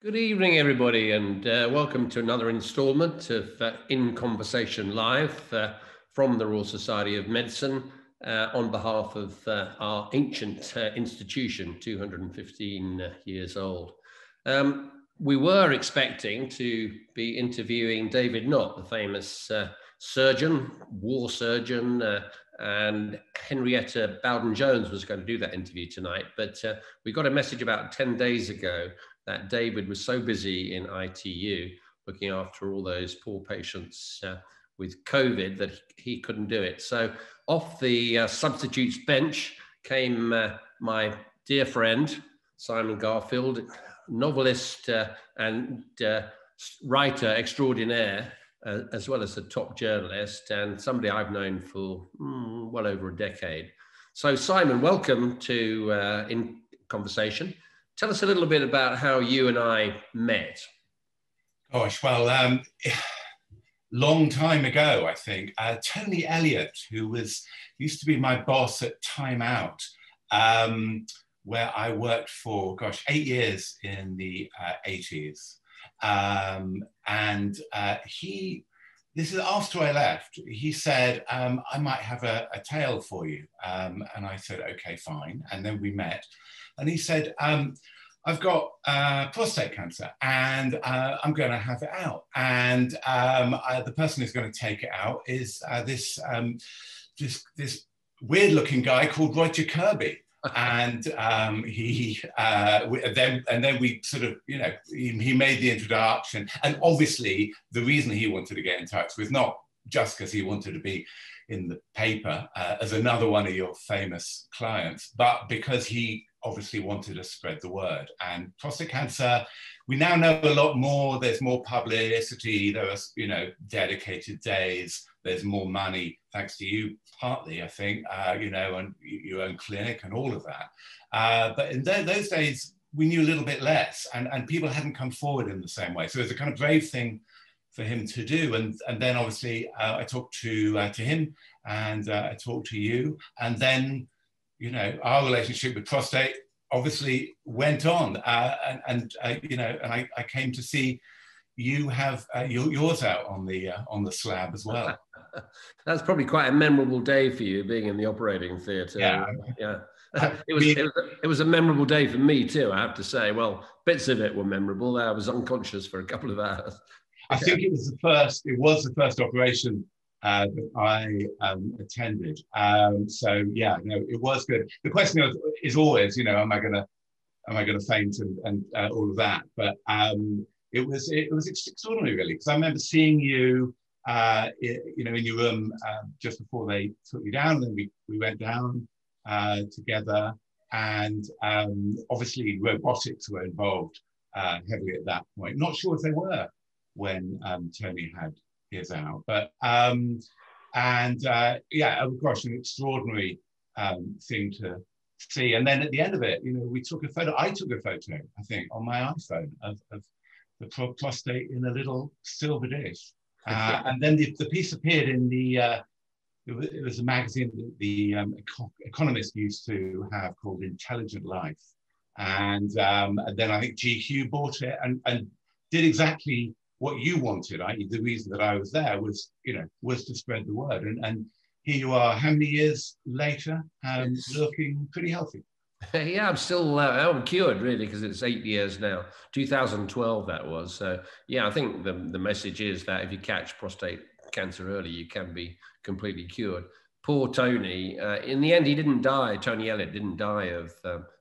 Good evening, everybody, and welcome to another instalment of In Conversation Live from the Royal Society of Medicine on behalf of our ancient institution, 215 years old. We were expecting to be interviewing David Nutt, the famous surgeon, war surgeon, and Henrietta Bowden-Jones was going to do that interview tonight, but we got a message about 10 days ago that David was so busy in ITU looking after all those poor patients with COVID that he couldn't do it. So off the substitutes bench came my dear friend, Simon Garfield, novelist and writer extraordinaire, as well as a top journalist and somebody I've known for well over a decade. So Simon, welcome to In Conversation. Tell us a little bit about how you and I met. Gosh, well, long time ago, I think. Tony Elliott, who used to be my boss at Time Out, where I worked for, gosh, 8 years in the 80s. This is after I left, he said, I might have a tale for you. And I said, okay, fine. And then we met. And he said, I've got prostate cancer and I'm going to have it out. And the person who's going to take it out is this weird looking guy called Roger Kirby. And then we sort of, you know, he made the introduction. And obviously the reason he wanted to get in touch was not just because he wanted to be in the paper as another one of your famous clients, but because he obviously wanted to spread the word. And prostate cancer, we now know a lot more. There's more publicity. There are, you know, dedicated days. There's more money, thanks to you, partly, I think, you know, and your own clinic and all of that. But in those days, we knew a little bit less, and people hadn't come forward in the same way. So it was a kind of brave thing for him to do. And then obviously I talked to him, and I talked to you, and then, you know, our relationship with prostate obviously went on, you know, and I came to see you have yours out on the slab as well. That's probably quite a memorable day for you, being in the operating theatre. Yeah, yeah. It was a memorable day for me too, I have to say. Well, bits of it were memorable. I was unconscious for a couple of hours. I think it was the first operation that I attended. So yeah, no, it was good. The question is always, you know, am I going to faint and all of that? But it was extraordinary, really, because I remember seeing you, you know, in your room just before they took you down. And then we went down together, and obviously robotics were involved heavily at that point. Not sure if they were when Tony had his out, but yeah, oh gosh, an extraordinary thing to see. And then at the end of it, you know, I took a photo, I think, on my iPhone of the prostate in a little silver dish, and then the piece appeared in the it was a magazine that the Economist used to have called Intelligent Life, and then I think GQ bought it and did exactly what you wanted, i.e. the reason that I was there was, you know, was to spread the word. And here you are, how many years later, looking pretty healthy. Yeah, I'm still, I'm cured really, because it's 8 years now. 2012 that was. So yeah, I think the message is that if you catch prostate cancer early, you can be completely cured. Poor Tony, in the end, he didn't die. Tony Elliott didn't die of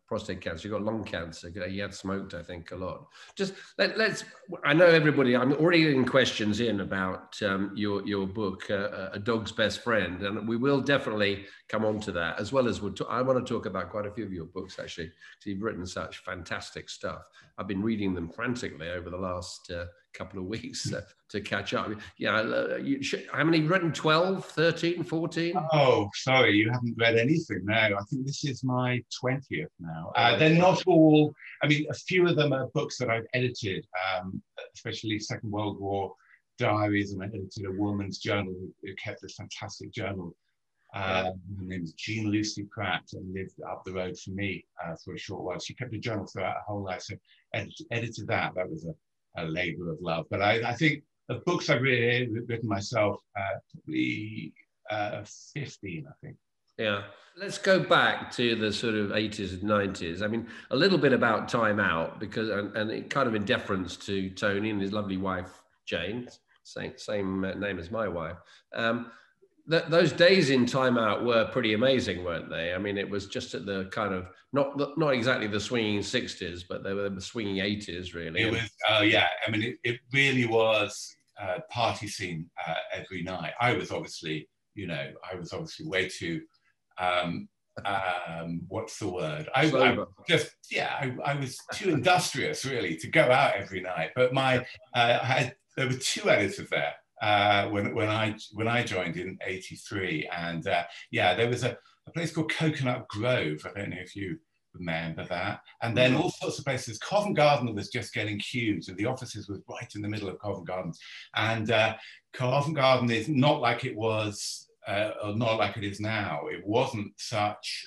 prostate cancer. He got lung cancer. He had smoked, I think, a lot. Just let's. I know everybody. I'm already getting questions in about your book, A Dog's Best Friend, and we will definitely come on to that, as well as I want to talk about quite a few of your books, actually, because you've written such fantastic stuff. I've been reading them frantically over the last couple of weeks to catch up. Yeah, how many have you written? 12, 13, 14? Oh, sorry, you haven't read anything. No, I think this is my 20th now. They're not all, I mean, a few of them are books that I've edited, especially Second World War diaries, and I edited a woman's journal who kept this fantastic journal Her name is Jean Lucy Pratt, and lived up the road from me for a short while. She kept a journal throughout her whole life, so edited that. That was a labor of love. But I think of books I've written myself, probably 15, I think. Yeah. Let's go back to the sort of 80s and 90s. I mean, a little bit about Time Out, because, and it kind of in deference to Tony and his lovely wife, Jane, same name as my wife. Those days in Time Out were pretty amazing, weren't they? I mean, it was just at the kind of, not exactly the swinging 60s, but they were the swinging 80s, really. It was, yeah. I mean, it really was a party scene every night. I was obviously way too... what's the word? I was too industrious, really, to go out every night. But there were two editors there when I joined in '83, and yeah, there was a place called Coconut Grove. I don't know if you remember that. And then all sorts of places. Covent Garden was just getting huge, and the offices was right in the middle of Covent Garden. And Covent Garden is not like it was. Not like it is now. It wasn't such,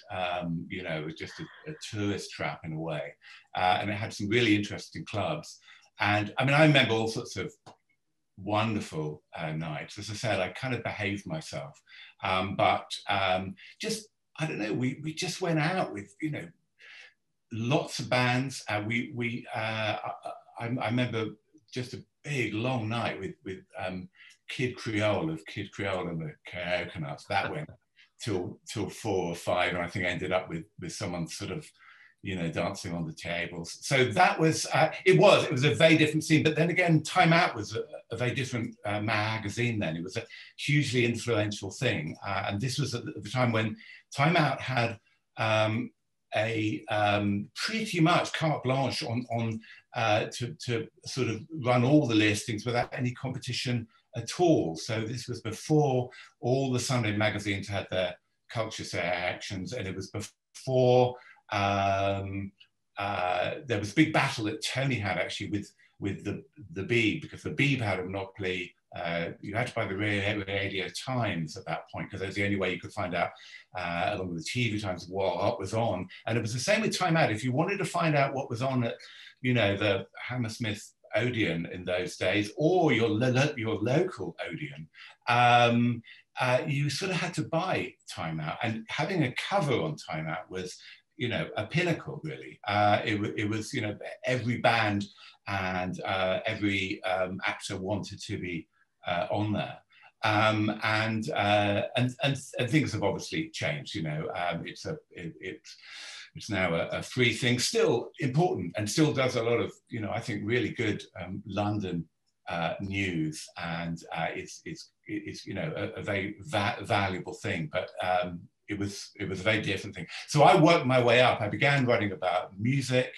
you know, it was just a tourist trap in a way. And it had some really interesting clubs. And I mean, I remember all sorts of wonderful nights. As I said, I kind of behaved myself. Just, I don't know, we just went out with, you know, lots of bands. I remember just a big long night with Kid Creole and the Coconuts. That went till 4 or 5, and I think I ended up with someone sort of, you know, dancing on the tables. So that was, it was a very different scene. But then again, Time Out was a very different magazine then. It was a hugely influential thing. And this was at the time when Time Out had pretty much carte blanche to sort of run all the listings without any competition at all. So this was before all the Sunday magazines had their culture sections, and it was before there was a big battle that Tony had actually with the Beeb, because the Beeb had a monopoly. You had to buy the Radio Times at that point, because that was the only way you could find out, along with the TV Times, what was on. And it was the same with Time Out. If you wanted to find out what was on at, you know, the Hammersmith Odeon in those days, or your local Odeon, you sort of had to buy Time Out, and having a cover on Time Out was, you know, a pinnacle, really. It was, you know, every band and every actor wanted to be on there, and things have obviously changed. You know, it's now a free thing, still important, and still does a lot of, you know, I think really good London news, and it's you know, a very valuable thing. But it was a very different thing. So I worked my way up. I began writing about music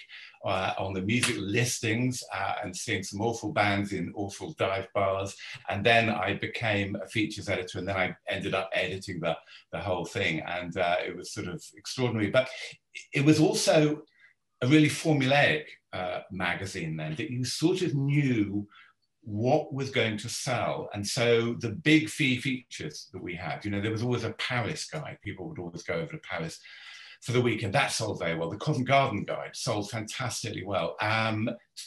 on the music listings, and seeing some awful bands in awful dive bars. And then I became a features editor, and then I ended up editing the whole thing. And it was sort of extraordinary. But it was also a really formulaic magazine then, that you sort of knew what was going to sell. And so the big features that we had, you know, there was always a Paris guide. People would always go over to Paris for the weekend. That sold very well. The Covent Garden guide sold fantastically well.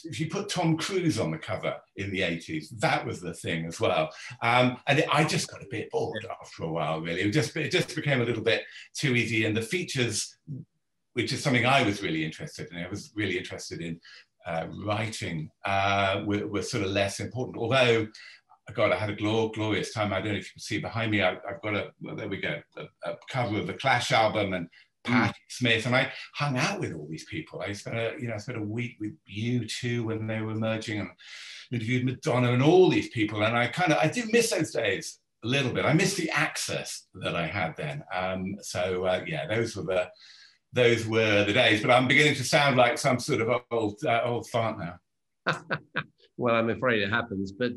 If you put Tom Cruise on the cover in the 80s, that was the thing as well. I just got a bit bored after a while, really. It just became a little bit too easy. And the features, which is something I was really interested in, writing, were sort of less important. Although, God, I had a glorious time. I don't know if you can see behind me, I've got a cover of the Clash album and Patti Smith, and I hung out with all these people. I spent a week with U2 when they were emerging, and interviewed Madonna and all these people. And I do miss those days a little bit. I miss the access that I had then. Yeah, those were the days. But I'm beginning to sound like some sort of old fart now. Well, I'm afraid it happens. But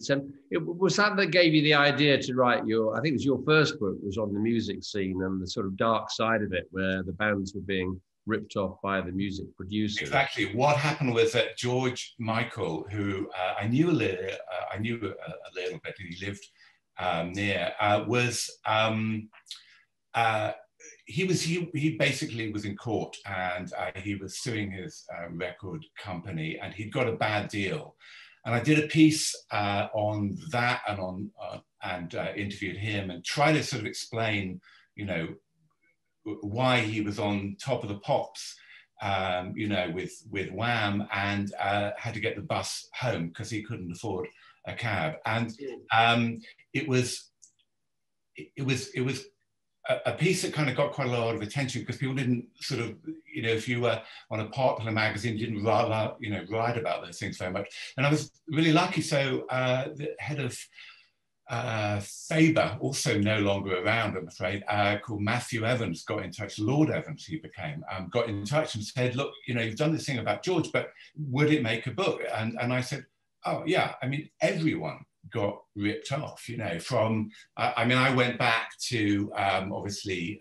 was that that gave you the idea to write your, I think it was your first book, was on the music scene and the sort of dark side of it, where the bands were being ripped off by the music producer. Exactly. What happened was that George Michael, who I knew a little bit, he lived near, was he basically was in court, and he was suing his record company, and he'd got a bad deal. And I did a piece on that, and on interviewed him and tried to sort of explain, you know, why he was on Top of the Pops, you know, with Wham, and had to get the bus home because he couldn't afford a cab. And it was a piece that kind of got quite a lot of attention because people didn't sort of, you know, if you were on a popular magazine, you didn't write about those things very much. And I was really lucky. So the head of Faber, also no longer around, I'm afraid, called Matthew Evans, got in touch. Lord Evans, he became, got in touch and said, look, you know, you've done this thing about George, but would it make a book? And I said, oh yeah, I mean, everyone got ripped off, you know, from, I mean, I went back to obviously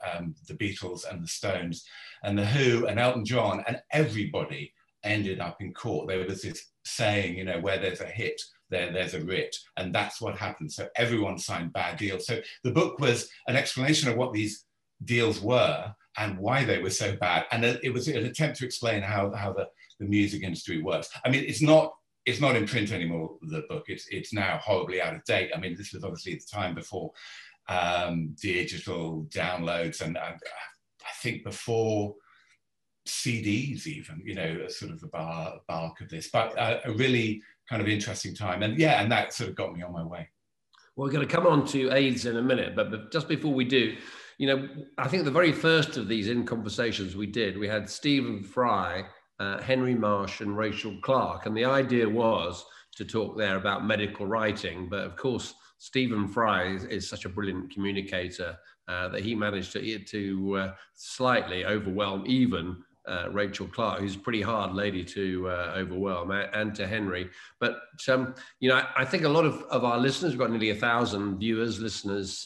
the Beatles and the Stones and the Who and Elton John, and everybody ended up in court. There was this saying, you know, where there's a hit, there's a writ, and that's what happened. So everyone signed bad deals. So the book was an explanation of what these deals were and why they were so bad. And it was an attempt to explain how the music industry works. I mean, it's not in print anymore, the book. It's now horribly out of date. I mean, this was obviously the time before digital downloads, and I think before CDs even, you know, sort of the bark of this, but a really kind of interesting time. And yeah, and that sort of got me on my way. Well, we're going to come on to AIDS in a minute, but just before we do, you know, I think the very first of these In Conversations we did, we had Stephen Fry, Henry Marsh and Rachel Clark. And the idea was to talk there about medical writing. But of course, Stephen Fry is such a brilliant communicator that he managed to slightly overwhelm even Rachel Clark, who's a pretty hard lady to overwhelm, and to Henry. But, you know, I think a lot of our listeners, we've got nearly 1,000 viewers, listeners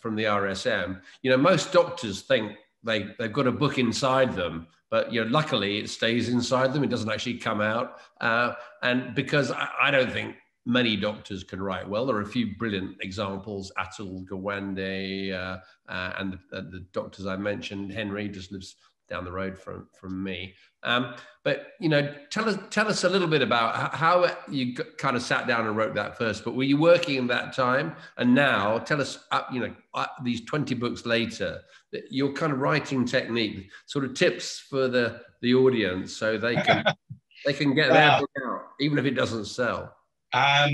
from the RSM. You know, most doctors think they've got a book inside them, but you know, luckily it stays inside them. It doesn't actually come out. And because I don't think many doctors can write well. There are a few brilliant examples, Atul Gawande and the doctors I mentioned. Henry just lives down the road from me. But you know, tell us a little bit about how you kind of sat down and wrote that first, but were you working in that time? And now tell us, you know, these 20 books later, your kind of writing technique, sort of tips for the audience so they can get their book out, even if it doesn't sell. Yeah,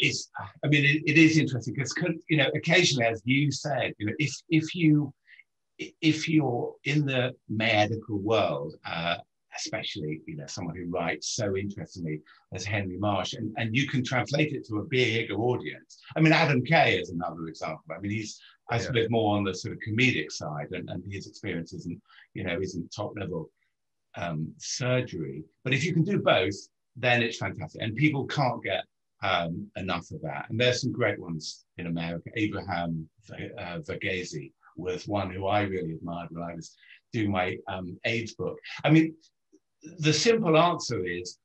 it's, I mean, it is interesting because, you know, occasionally, as you said, you know, if you're in the medical world, especially, you know, someone who writes so interestingly as Henry Marsh, and you can translate it to a bigger audience. I mean, Adam Kay is another example. I mean, he's, I suppose, more on the sort of comedic side, and his experience isn't, you know, isn't top level surgery. But if you can do both, then it's fantastic. And people can't get enough of that. And there's some great ones in America. Abraham Verghese was one who I really admired when I was doing my AIDS book. I mean, the simple answer is,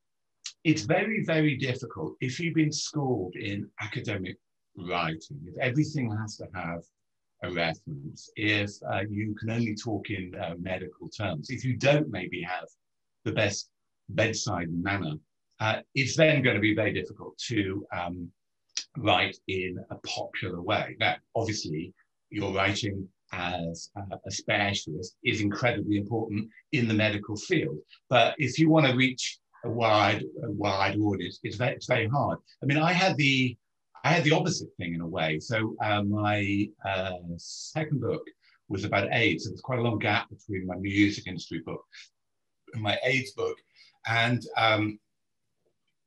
it's very, very difficult if you've been schooled in academic writing, if everything has to have a reference, if you can only talk in medical terms, if you don't maybe have the best bedside manner, it's then going to be very difficult to write in a popular way. Now, obviously, your writing as a specialist is incredibly important in the medical field. But if you want to reach a wide audience, it's very hard. I mean, I had the opposite thing in a way. So my second book was about AIDS. There was quite a long gap between my music industry book and my AIDS book. And that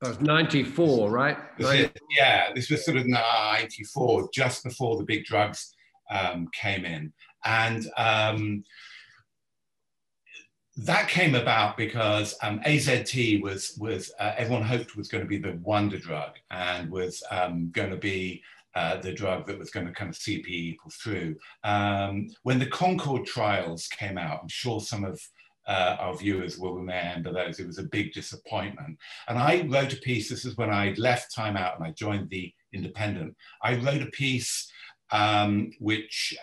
was 94, right? This was sort of 94, just before the big drugs came in. And that came about because AZT was everyone hoped was going to be the wonder drug, and was going to be the drug that was going to kind of see people through. When the Concord trials came out, I'm sure some of our viewers will remember those. It was a big disappointment. And I wrote a piece, this is when I left Time Out and I joined The Independent. I wrote a piece which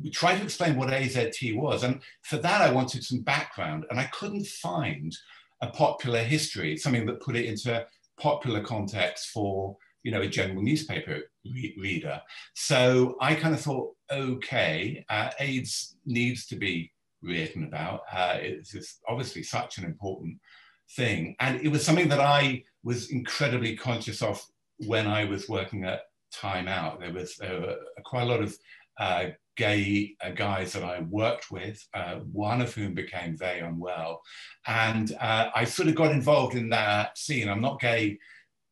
we tried to explain what AZT was. And for that, I wanted some background. And I couldn't find a popular history, something that put it into popular context for, you know, a general newspaper reader. So I kind of thought, okay, AIDS needs to be written about. It's obviously such an important thing. And it was something that I was incredibly conscious of when I was working at Time Out. There were quite a lot of gay guys that I worked with, one of whom became very unwell. And I sort of got involved in that scene. I'm not gay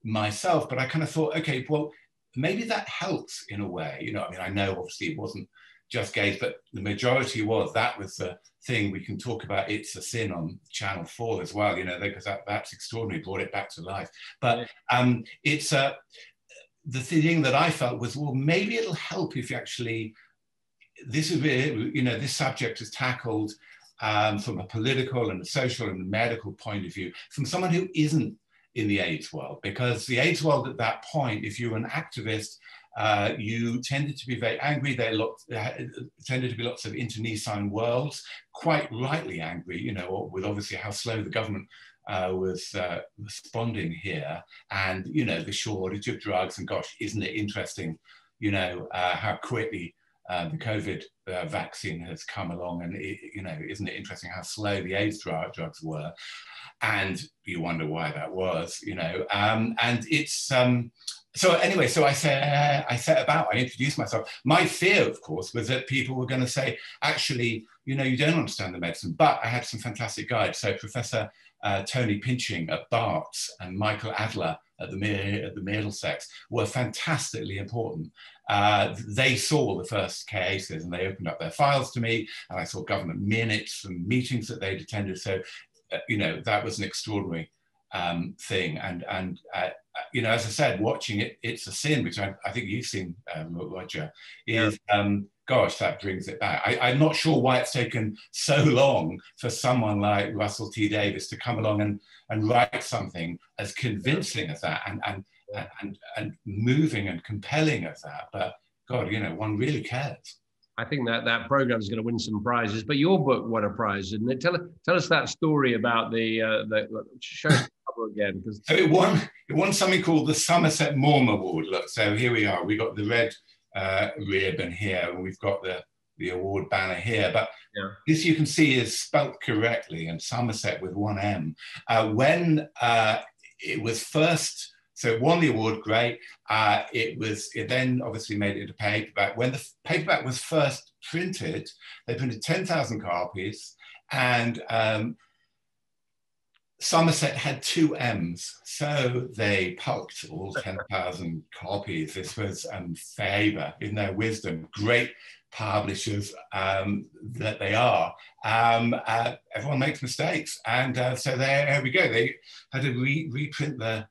myself, but I kind of thought, okay, well, maybe that helps in a way. You know, I mean, I know obviously it wasn't just gays, but the majority was. That was the thing. We can talk about It's a Sin on Channel 4 as well, you know, because that's extraordinary, brought it back to life. But it's the thing that I felt was, well, maybe it'll help if you actually, this is, you know, this subject is tackled from a political and a social and a medical point of view, from someone who isn't in the AIDS world, because the AIDS world at that point, if you were an activist, you tended to be very angry. There tended to be lots of internecine worlds, quite rightly angry, you know, with obviously how slow the government was responding here, and, you know, the shortage of drugs, and gosh, isn't it interesting, you know, how quickly the COVID vaccine has come along, and, it, you know, isn't it interesting how slow the AIDS drugs were, and you wonder why that was, you know, and it's, so anyway, so I introduced myself. My fear, of course, was that people were going to say, actually, you know, you don't understand the medicine, but I had some fantastic guides. So Professor Tony Pinching at Barts and Michael Adler at the Middlesex were fantastically important. They saw the first cases and they opened up their files to me, and I saw government minutes from meetings that they'd attended. So, you know, that was an extraordinary thing. And you know, as I said, watching it, It's a Sin, which I think you've seen, Roger, is, yeah. Gosh, that brings it back. I'm not sure why it's taken so long for someone like Russell T Davis to come along and write something as convincing as that and moving and compelling as that. But God, you know, one really cares. I think that program is going to win some prizes. But your book won a prize, didn't it? Tell us that story about the show. Again, so it won something called the Somerset Maugham Award. Look, so here we are. We got the red ribbon here, and we've got the award banner here. But yeah, this you can see is spelt correctly, and Somerset with one M. When it was first, so it won the award. Great. It then obviously made it into paperback. When the paperback was first printed, they printed 10,000 copies, and Somerset had two M's, so they pulped all 10,000 copies. This was Faber, in their wisdom, great publishers that they are. Everyone makes mistakes, and so there we go. They had to reprint the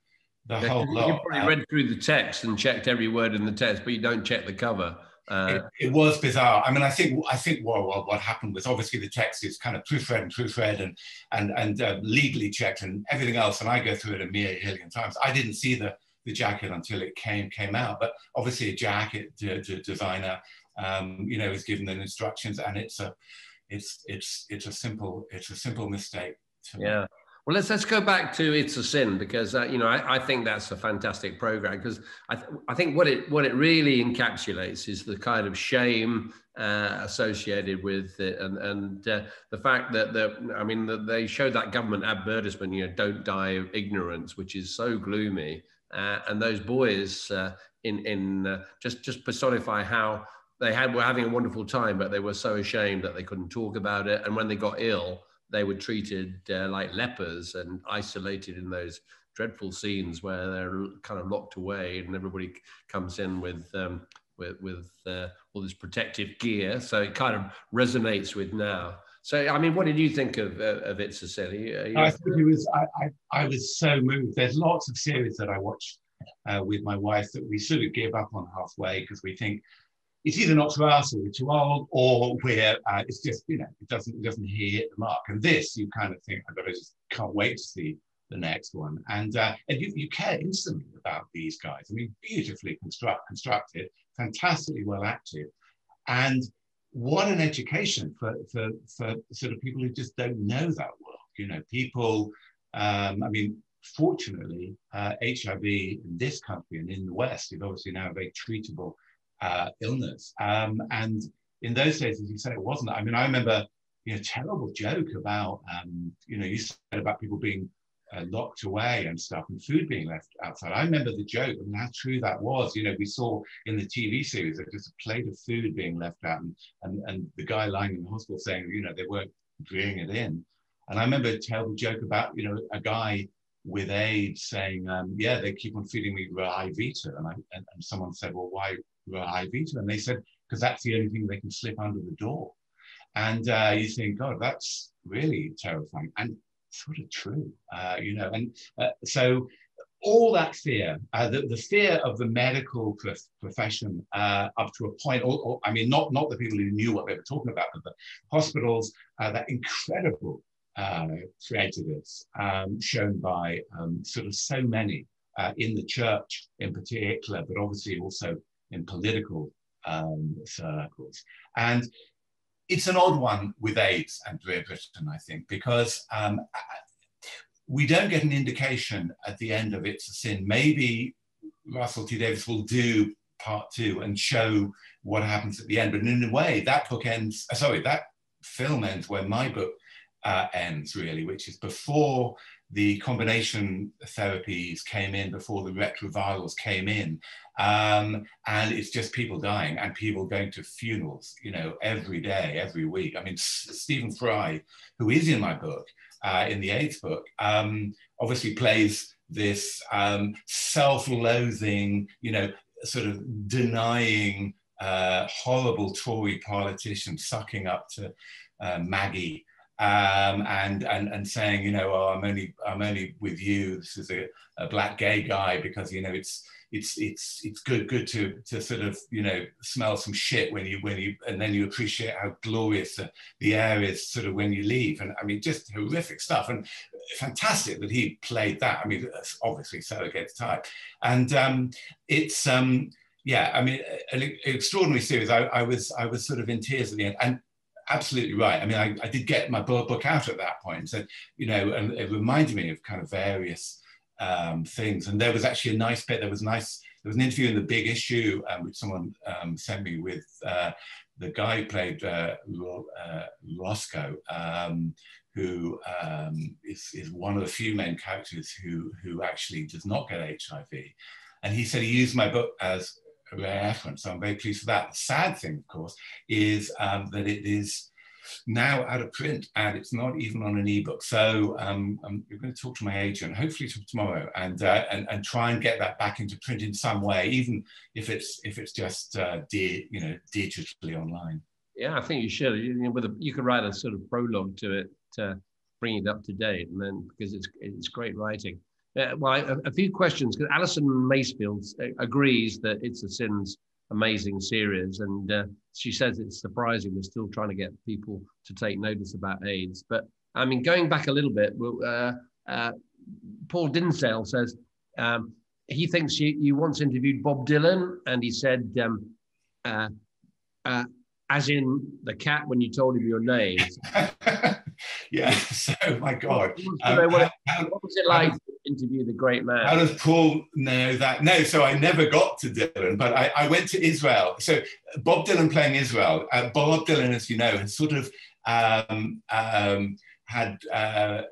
whole lot. You probably read through the text and checked every word in the text, but you don't check the cover. It was bizarre. I mean, I think what happened was obviously the text is kind of proofread and legally checked and everything else. And I go through it a million times. I didn't see the jacket until it came out. But obviously, a jacket designer, you know, is given the instructions, and it's a simple mistake. Yeah. Well, let's go back to It's a Sin, because you know, I think that's a fantastic program, because I think what it really encapsulates is the kind of shame associated with it, and the fact that they showed that government advertisement, you know, don't die of ignorance, which is so gloomy, and those boys just personify how they were having a wonderful time, but they were so ashamed that they couldn't talk about it, and when they got ill, they were treated like lepers and isolated in those dreadful scenes where they're kind of locked away, and everybody comes in with all this protective gear. So it kind of resonates with now. So, I mean, what did you think of It's a Sin? I was so moved. There's lots of series that I watch with my wife that we sort of give up on halfway, because we think it's either not for us, or we're too old, or we're, it's just, you know, it doesn't hit the mark. And this, you kind of think, I just can't wait to see the next one. And you care instantly about these guys. I mean, beautifully constructed, fantastically well acted. And what an education for sort of people who just don't know that world. You know, people, I mean, fortunately, HIV in this country and in the West is obviously now a very treatable illness. And in those days, as you say, it wasn't. I mean, I remember, you know, terrible joke about, you know, you said about people being locked away and stuff and food being left outside. I remember the joke and how true that was. You know, we saw in the TV series that just a plate of food being left out and the guy lying in the hospital saying, you know, they weren't bringing it in. And I remember a terrible joke about, you know, a guy with AIDS saying, yeah, they keep on feeding me raw Vita. And someone said, well, why raw Vita? And they said, because that's the only thing they can slip under the door. And you think, God, that's really terrifying and sort of true, you know. And so all that fear, the fear of the medical profession up to a point, or I mean, not the people who knew what they were talking about, but the hospitals, that incredible creativeness shown by sort of so many in the church in particular, but obviously also in political circles. And it's an odd one with AIDS and Great Britain, I think, because we don't get an indication at the end of It's a Sin. Maybe Russell T Davis will do part 2 and show what happens at the end. But in a way, that book ends, sorry, that film ends where my book ends, really, which is before the combination therapies came in, before the retrovirals came in, and it's just people dying and people going to funerals, you know, every day, every week. I mean, Stephen Fry, who is in my book, in the AIDS book, obviously plays this self-loathing, you know, sort of denying horrible Tory politician sucking up to Maggie. And saying, you know, oh, I'm only with you. This is a black gay guy because, you know, it's good to sort of, you know, smell some shit when you and then you appreciate how glorious the air is sort of when you leave. And I mean, just horrific stuff, and fantastic that he played that. I mean, obviously so against type, and it's yeah. I mean, an extraordinary series. I was sort of in tears at the end. And absolutely right. I mean, I did get my book out at that point, so, you know, and it reminded me of kind of various things. And there was actually a nice bit. There was an interview in the Big Issue, which someone sent me with the guy who played Roscoe, who is one of the few main characters who actually does not get HIV. And he said he used my book as reference, so I'm very pleased for that. The sad thing, of course, is that it is now out of print and it's not even on an ebook. So I'm going to talk to my agent, hopefully tomorrow, and try and get that back into print in some way, even if it's just you know, digitally online. Yeah, I think you should. You could write a sort of prologue to it, bring it up to date, and then because it's great writing. Well, a few questions, because Alison Masefield agrees that It's a Sin's amazing series, and she says it's surprising we're still trying to get people to take notice about AIDS. But I mean, going back a little bit, Paul Dinsdale says he thinks you once interviewed Bob Dylan, and he said, as in the cat when you told him your name. Yeah, so my God. What was it like to interview the great man? How does Paul know that? No, so I never got to Dylan, but I went to Israel. So Bob Dylan playing Israel. Bob Dylan, as you know, has sort of had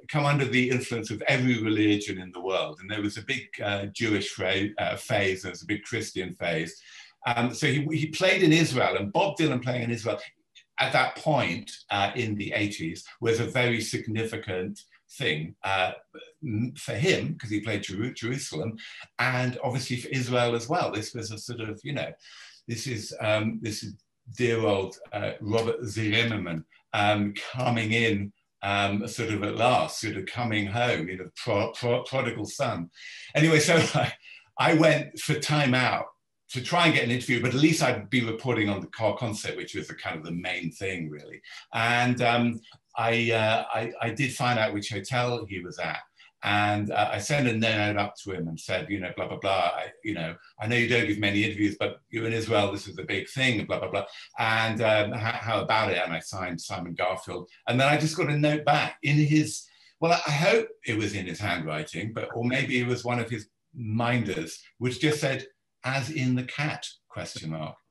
come under the influence of every religion in the world. And there was a big Jewish phase, there was a big Christian phase. So he played in Israel, and Bob Dylan playing in Israel at that point in the 80s was a very significant thing for him, because he played Jerusalem, and obviously for Israel as well. This was a sort of, you know, this is dear old Robert Zimmerman coming in sort of at last, sort of coming home, you know, prodigal son. Anyway, so I went for Time Out to try and get an interview, but at least I'd be reporting on the concert, which was the kind of the main thing, really. And I did find out which hotel he was at, And I sent a note up to him and said, you know, blah, blah, blah. I know you don't give many interviews, but you in Israel, this is a big thing, blah, blah, blah. And how about it? And I signed Simon Garfield. And then I just got a note back in his, well, I hope it was in his handwriting, but, or maybe it was one of his minders, which just said, as in the cat, ?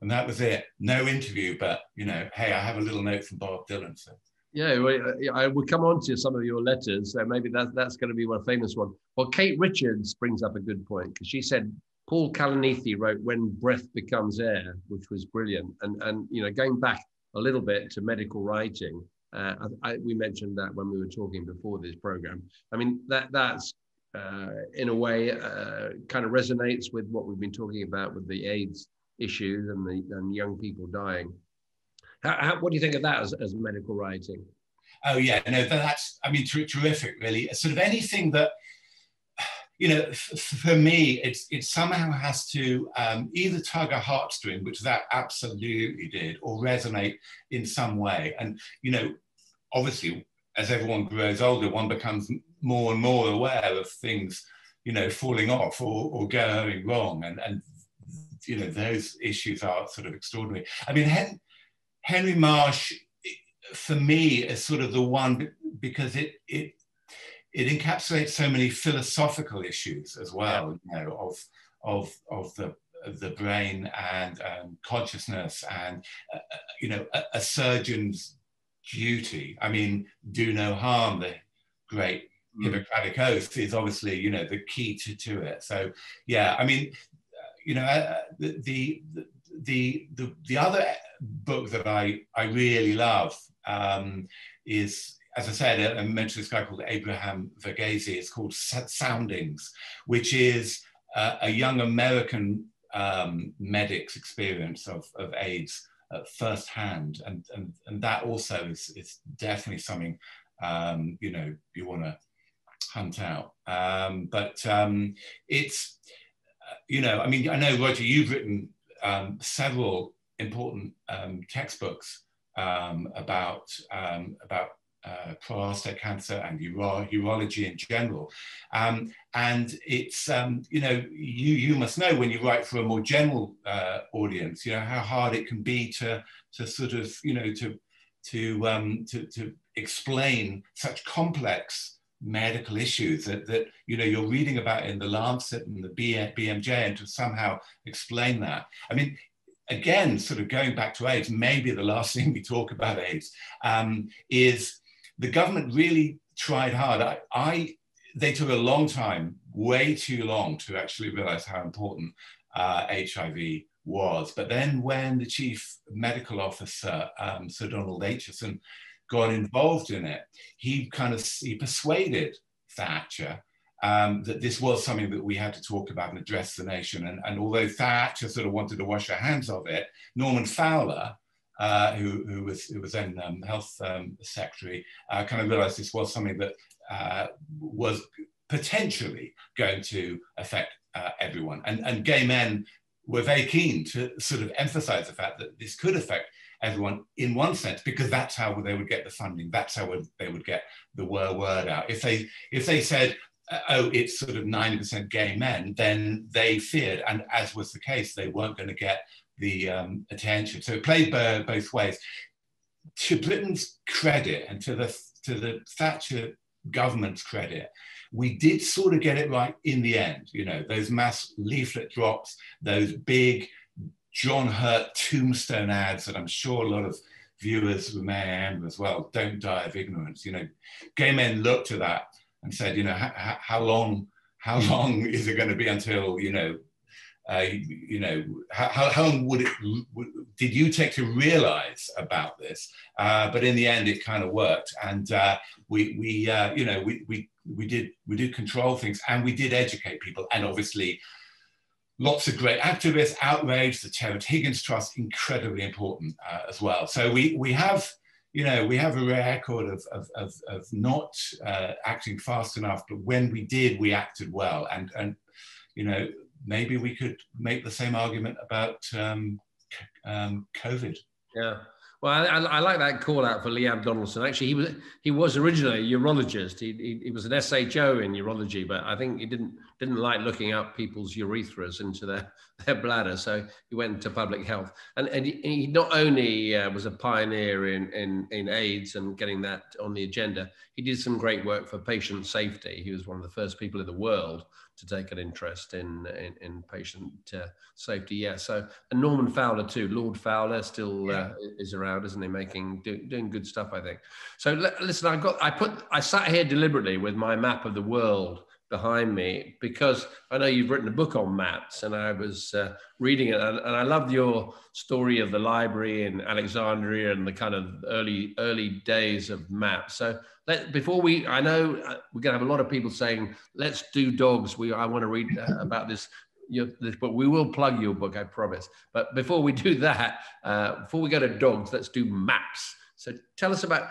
And that was it. No interview, but, you know, hey, I have a little note from Bob Dylan. So. Yeah, well, I will come on to some of your letters. So maybe that's going to be one famous one. Well, Kate Richards brings up a good point, because she said Paul Kalanithi wrote "When Breath Becomes Air," which was brilliant. And you know, going back a little bit to medical writing, we mentioned that when we were talking before this program. I mean, that's in a way kind of resonates with what we've been talking about with the AIDS issues and the young people dying. What do you think of that as medical writing? Oh, yeah, no, that's, I mean, terrific, really. Sort of anything that, you know, for me, it somehow has to either tug a heartstring, which that absolutely did, or resonate in some way. And, you know, obviously, as everyone grows older, one becomes more and more aware of things, you know, falling off or going wrong. And, you know, those issues are sort of extraordinary. I mean, Henry Marsh, for me, is sort of the one, because it encapsulates so many philosophical issues as well, you know, of the brain and consciousness and you know, a surgeon's duty. I mean, do no harm, the great Hippocratic Oath is obviously, you know, the key to it. So yeah, I mean, you know, the other book that I really love is, as I said, I mentioned this guy called Abraham Verghese. It's called Soundings, which is a young American medic's experience of AIDS firsthand. And that also is definitely something, you know, you want to hunt out. But it's, you know, I mean, I know, Roger, you've written several important textbooks about prostate cancer and urology in general, and it's you know, you must know when you write for a more general audience, you know, how hard it can be to sort of, you know, to explain such complex medical issues that you know, you're reading about in the Lancet and the BMJ, and to somehow explain that. I mean, again, sort of going back to AIDS, maybe the last thing we talk about AIDS, is the government really tried hard. They took a long time, way too long, to actually realize how important HIV was. But then when the chief medical officer, Sir Donald Aitchison, got involved in it, he persuaded Thatcher that this was something that we had to talk about and address the nation. And although Thatcher sort of wanted to wash her hands of it, Norman Fowler, who was then health secretary, kind of realized this was something that was potentially going to affect everyone. And gay men were very keen to sort of emphasize the fact that this could affect everyone in one sense, because that's how they would get the funding. That's how they would get the word out. If they said, oh, it's sort of 90% gay men, then they feared, and as was the case, they weren't going to get the attention. So it played both ways. To Britain's credit, and to the Thatcher government's credit, we did sort of get it right in the end. You know, those mass leaflet drops, those big John Hurt tombstone ads that I'm sure a lot of viewers remember as well, "Don't die of ignorance." You know, gay men looked at that and said, you know, how long is it going to be until, you know, how long did you take to realize about this? But in the end, it kind of worked, and we you know, we did control things, and we did educate people, and obviously, lots of great activists, outrage, the Terence Higgins Trust, incredibly important as well. So we have, you know, we have a record of not acting fast enough, but when we did, we acted well. And you know, maybe we could make the same argument about COVID. Yeah. Well, I like that call out for Liam Donaldson. Actually, he was originally a urologist. He was an SHO in urology, but I think he didn't like looking up people's urethras into their bladder. So he went to public health, and he not only was a pioneer in AIDS and getting that on the agenda, he did some great work for patient safety. He was one of the first people in the world to take an interest in patient safety. Yeah. So, and Norman Fowler too. Lord Fowler still is around, isn't he? Doing good stuff, I think. So listen, I sat here deliberately with my map of the world behind me because I know you've written a book on maps, and I was reading it, and I loved your story of the library in Alexandria and the kind of early days of maps. So I know we're going to have a lot of people saying, let's do dogs. I want to read about this book. We will plug your book, I promise. But before we do that, before we go to dogs, let's do maps. So tell us about,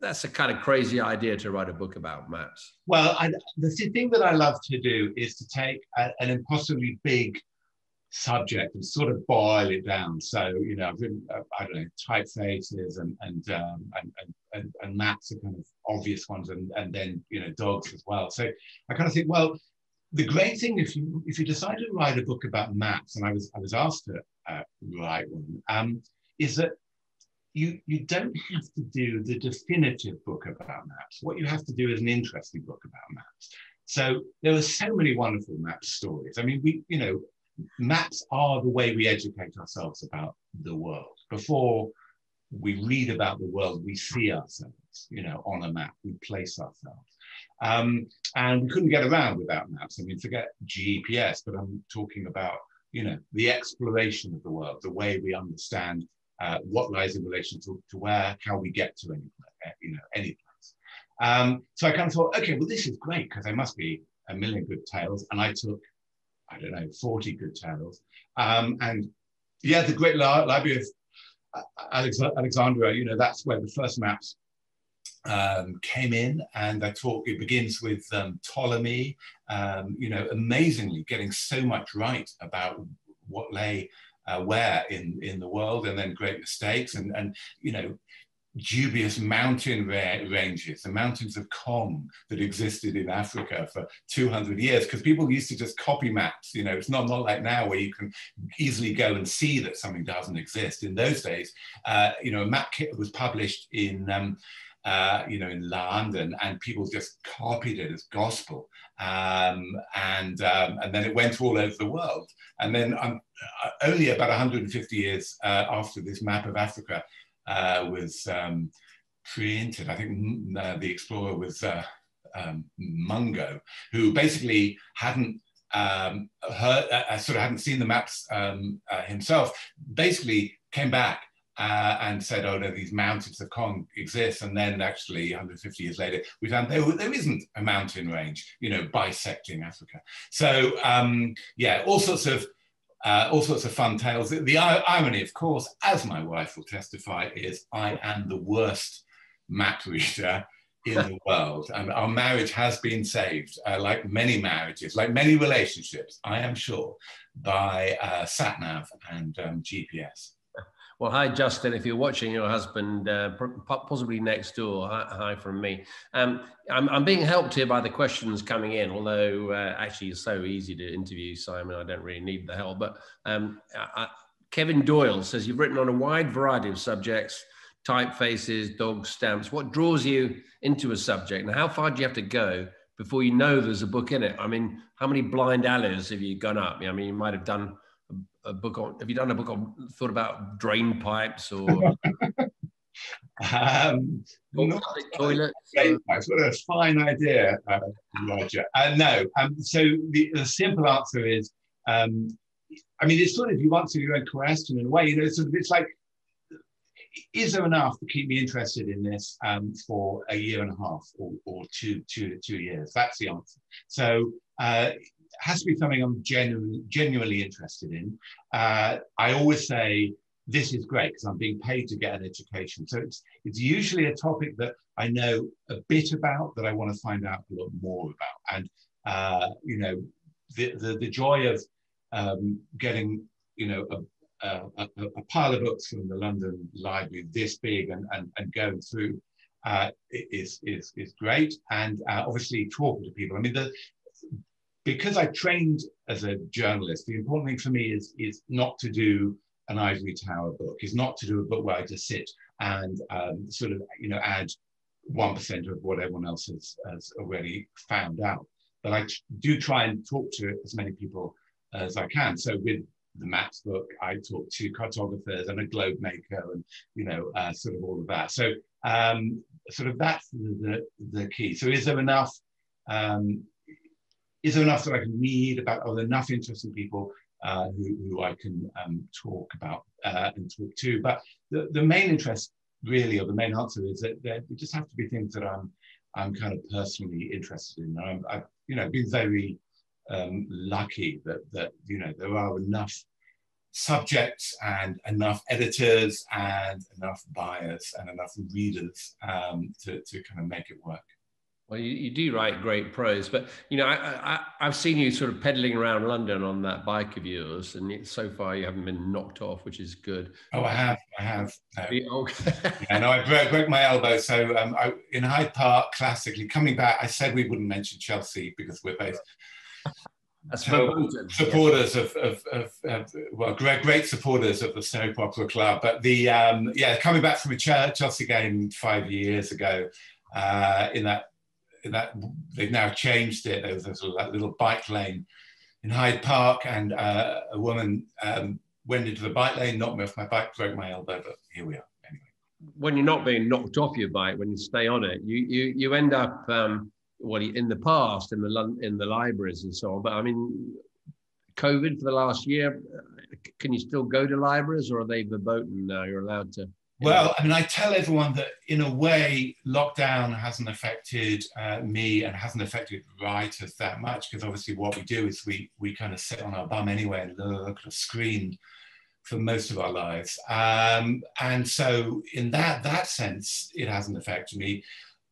that's a kind of crazy idea to write a book about maps. Well, the thing that I love to do is to take an impossibly big subject and sort of boil it down. So, I've written, I don't know, typefaces and maps are kind of obvious ones, and then, dogs as well. So I kind of think, well, the great thing if you decide to write a book about maps, and I was asked to write one, is that you don't have to do the definitive book about maps. What you have to do is an interesting book about maps. So there are so many wonderful map stories. I mean, maps are the way we educate ourselves about the world. Before we read about the world, we see ourselves, on a map, we place ourselves. And we couldn't get around without maps. I mean, forget GPS, but I'm talking about, the exploration of the world, the way we understand what lies in relation to where, how we get to any place. So I kind of thought, okay, well, this is great because there must be a million good tales. And I took, I don't know, 40 good tales. The Great Library of Alexandria, that's where the first maps came in, and it begins with Ptolemy, amazingly getting so much right about what lay where in the world, and then great mistakes and dubious mountain ranges, the Mountains of Kong that existed in Africa for 200 years because people used to just copy maps. It's not like now where you can easily go and see that something doesn't exist. In those days, a map kit was published in London, and people just copied it as gospel, and then it went all over the world. And then only about 150 years after this map of Africa was printed, I think the explorer was Mungo, who basically hadn't hadn't seen the maps himself. Basically, came back and said, oh no, these Mountains of Kong exist. And then actually 150 years later, we found there isn't a mountain range, bisecting Africa. So all sorts of fun tales. The irony, of course, as my wife will testify, is I am the worst map reader in the world. And our marriage has been saved, like many marriages, like many relationships, I am sure, by sat-nav and GPS. Well, hi, Justin. If you're watching, your husband, possibly next door, hi from me. I'm being helped here by the questions coming in, although actually it's so easy to interview Simon, I don't really need the help. But Kevin Doyle says, you've written on a wide variety of subjects, typefaces, dog stamps. What draws you into a subject, and how far do you have to go before you know there's a book in it? I mean, how many blind alleys have you gone up? I mean, you might have done a book on, have you done a book on, thought about drain pipes or toilets? What a fine idea, Roger. No, so the simple answer is, it's sort of, you answer your own question in a way, it's like, is there enough to keep me interested in this for a year and a half or two years? That's the answer. So, has to be something I'm genuinely interested in. I always say, this is great because I'm being paid to get an education. So it's usually a topic that I know a bit about, that I want to find out a lot more about. And, the joy of getting, a pile of books from the London Library this big and going through is great. And obviously talking to people. I mean, because I trained as a journalist, the important thing for me is not to do an ivory tower book, is not to do a book where I just sit and sort of, you know, add 1% of what everyone else has already found out. But I do try and talk to as many people as I can. So with the maps book, I talk to cartographers and a globe maker and, you know, sort of all of that. So sort of that's the key. So is there enough, that I can read about? Are there enough interesting people who I can talk about and talk to? But the main interest really, or the main answer is that there just have to be things that I'm kind of personally interested in. I've, you know, been very lucky that you know, there are enough subjects and enough editors and enough buyers and enough readers to kind of make it work. Well, you do write great prose, but you know, I've seen you sort of pedaling around London on that bike of yours, and so far you haven't been knocked off, which is good. Oh, I have. Okay. Yeah, no, I broke my elbow. So in Hyde Park, classically, coming back, I said we wouldn't mention Chelsea because we're both supporters great supporters of the Soap Opera Club. But the coming back from a Chelsea game 5 years ago, in that they've now changed it. There was a sort of that little bike lane in Hyde Park, and a woman went into the bike lane, knocked me off my bike, broke my elbow, but here we are anyway. When you're not being knocked off your bike, when you stay on it, you end up, in the past, in the libraries and so on, but I mean, COVID for the last year, can you still go to libraries, or are they verboten now, you're allowed to? Well, I mean, I tell everyone that in a way, lockdown hasn't affected me and hasn't affected writers that much, because obviously what we do is we kind of sit on our bum anyway and look at a screen for most of our lives. And so in that sense, it hasn't affected me.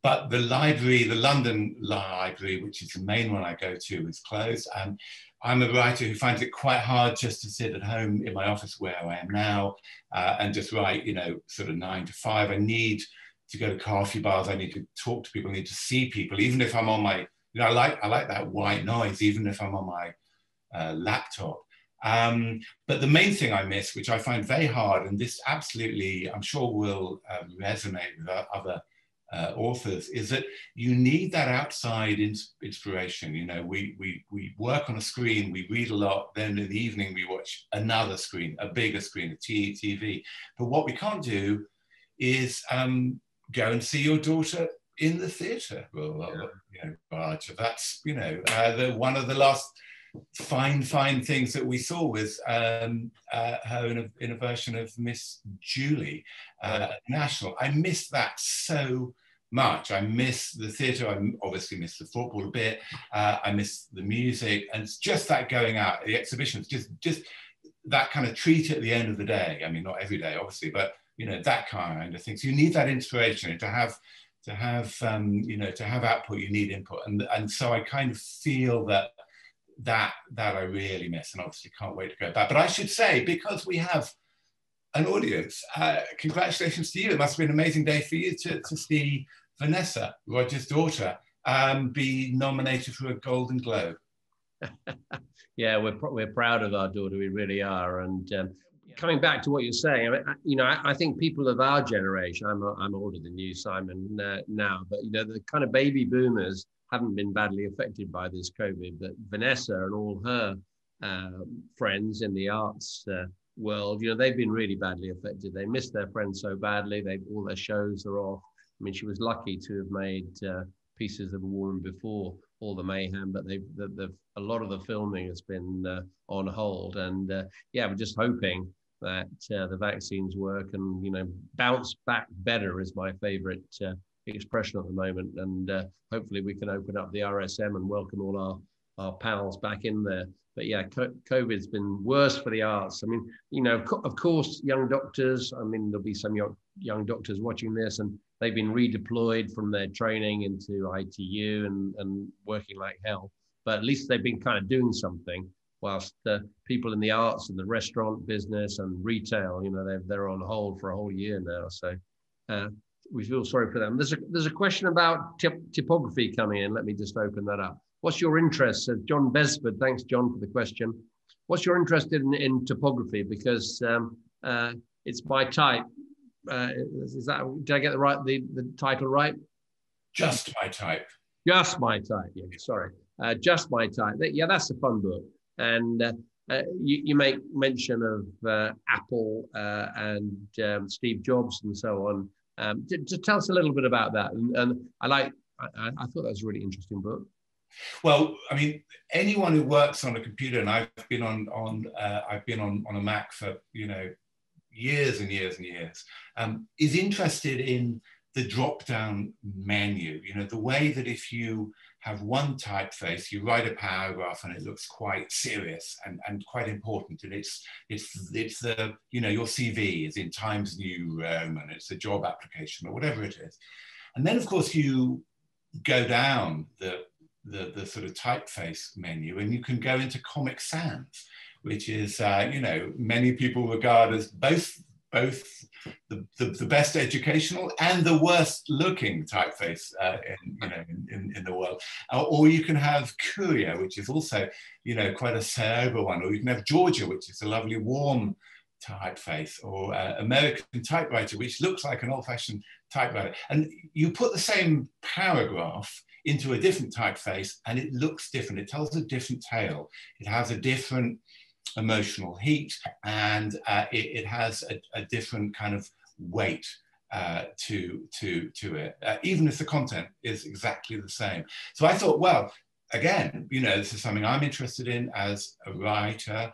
But the library, the London Library, which is the main one I go to, is closed. And I'm a writer who finds it quite hard just to sit at home in my office where I am now and just write, you know, sort of 9 to 5. I need to go to coffee bars. I need to talk to people. I need to see people, even if I'm on my, you know, I like that white noise, even if I'm on my laptop. But the main thing I miss, which I find very hard, and this absolutely, I'm sure will resonate with other authors, is that you need that outside inspiration. You know, we work on a screen, we read a lot, then in the evening we watch another screen, a bigger screen, a TV. But what we can't do is go and see your daughter in the theatre. Well, you know, that's, you know, one of the last fine things that we saw was her in a version of Miss Julie National. I miss that so much. I miss the theatre. I obviously miss the football a bit. I miss the music, and it's just that going out, the exhibitions, just that kind of treat at the end of the day. I mean, not every day, obviously, but you know, that kind of thing. So you need that inspiration to have output. You need input, and so I kind of feel that I really miss, and obviously can't wait to go back. But I should say, because we have an audience, congratulations to you. It must be an amazing day for you to see Vanessa, Roger's daughter, be nominated for a Golden Globe. Yeah, we're proud of our daughter, we really are. And coming back to what you're saying, I mean, you know, I think people of our generation, I'm older than you, Simon, now, but you know, the kind of baby boomers haven't been badly affected by this COVID, but Vanessa and all her friends in the arts world, you know, they've been really badly affected. They missed their friends so badly. All their shows are off. I mean, she was lucky to have made Pieces of a Woman before all the mayhem, but a lot of the filming has been on hold. And yeah, we're just hoping that the vaccines work and, you know, bounce back better is my favorite expression at the moment, and hopefully we can open up the RSM and welcome all our pals back in there. But yeah, COVID's been worse for the arts. I mean, you know, of course, young doctors, I mean, there'll be some young doctors watching this, and they've been redeployed from their training into ITU and working like hell, but at least they've been kind of doing something. whilst people in the arts and the restaurant business and retail, you know, they're on hold for a whole year now. So we feel sorry for them. There's a question about typography coming in. Let me just open that up. What's your interest? Says John Besford. Thanks, John, for the question. What's your interest in typography? Because it's my type. Is that, did I get the title right? Just My Type. Just My Type. Yeah, sorry. Just My Type. Yeah, that's a fun book. And you make mention of Apple and Steve Jobs and so on. Just tell us a little bit about that. And I thought that was a really interesting book. Well, I mean, anyone who works on a computer, and I've been on a Mac for, you know, years and years and years, is interested in the drop-down menu. You know, the way that if you have one typeface, you write a paragraph and it looks quite serious and quite important. And it's the, you know, your CV is in Times New Roman, it's a job application or whatever it is. And then of course you go down the sort of typeface menu and you can go into Comic Sans, which is, you know, many people regard as both the best educational and the worst looking typeface in the world. Or you can have Courier, which is also, you know, quite a sober one. Or you can have Georgia, which is a lovely warm typeface. Or American Typewriter, which looks like an old-fashioned typewriter. And you put the same paragraph into a different typeface and it looks different. It tells a different tale. It has a different emotional heat, and it has a different kind of weight to it, even if the content is exactly the same. So I thought, well, again, you know, this is something I'm interested in as a writer.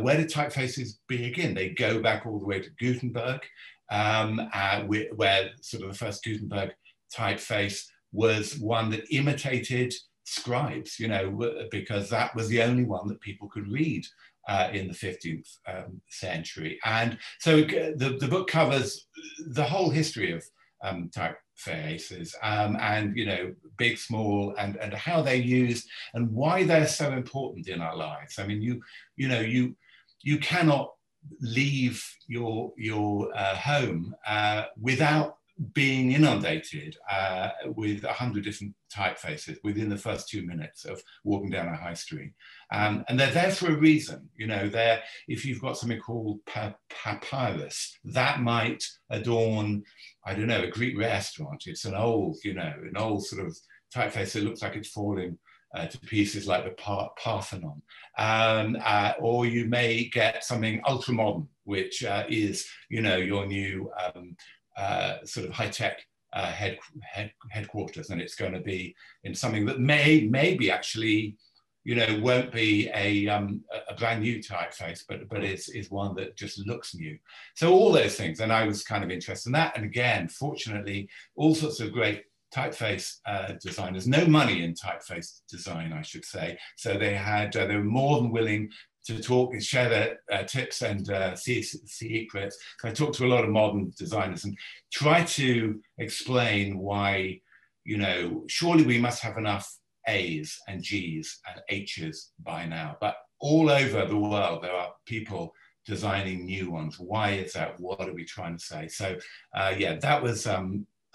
Where do typefaces begin? They go back all the way to Gutenberg, where sort of the first Gutenberg typeface was one that imitated scribes, you know, because that was the only one that people could read in the 15th century. And so the book covers the whole history of typefaces and, you know, big, small, and how they're used and why they're so important in our lives. I mean, you cannot leave your home without being inundated with 100 different typefaces within the first 2 minutes of walking down a high street. And they're there for a reason. You know, if you've got something called papyrus, that might adorn, I don't know, a Greek restaurant. It's an old sort of typeface that looks like it's falling to pieces, like the Parthenon. Or you may get something ultramodern, which is, you know, your new sort of high-tech headquarters, and it's going to be in something that maybe actually, you know, won't be a brand new typeface, but is one that just looks new. So all those things, and I was kind of interested in that. And again, fortunately, all sorts of great typeface designers, no money in typeface design, I should say. So they were more than willing to talk and share their tips and secrets. So I talked to a lot of modern designers and try to explain why, you know, surely we must have enough A's and G's and H's by now. But all over the world, there are people designing new ones. Why is that? What are we trying to say? So yeah, that was a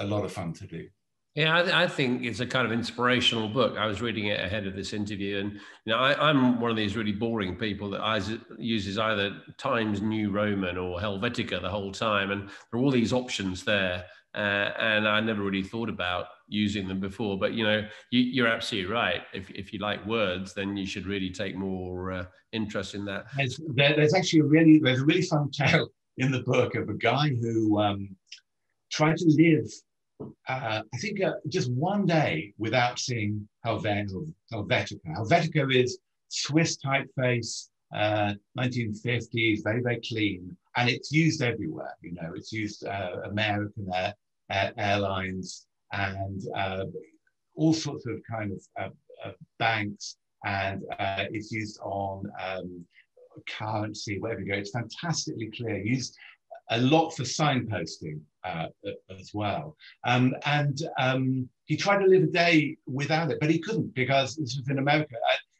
lot of fun to do. Yeah, I think it's a kind of inspirational book. I was reading it ahead of this interview, and you know, I'm one of these really boring people that uses either Times New Roman or Helvetica the whole time, and there are all these options there, and I never really thought about using them before. But you know, you're absolutely right. If you like words, then you should really take more interest in that. There's actually a really fun tale in the book of a guy who tried to live, I think just one day without seeing Helvetica. Helvetica is Swiss typeface, 1950s, very, very clean. And it's used everywhere, you know, it's used American airlines and all sorts of kind of banks. And it's used on currency, wherever you go. It's fantastically clear, used a lot for signposting as well. He tried to live a day without it, but he couldn't because this was in America.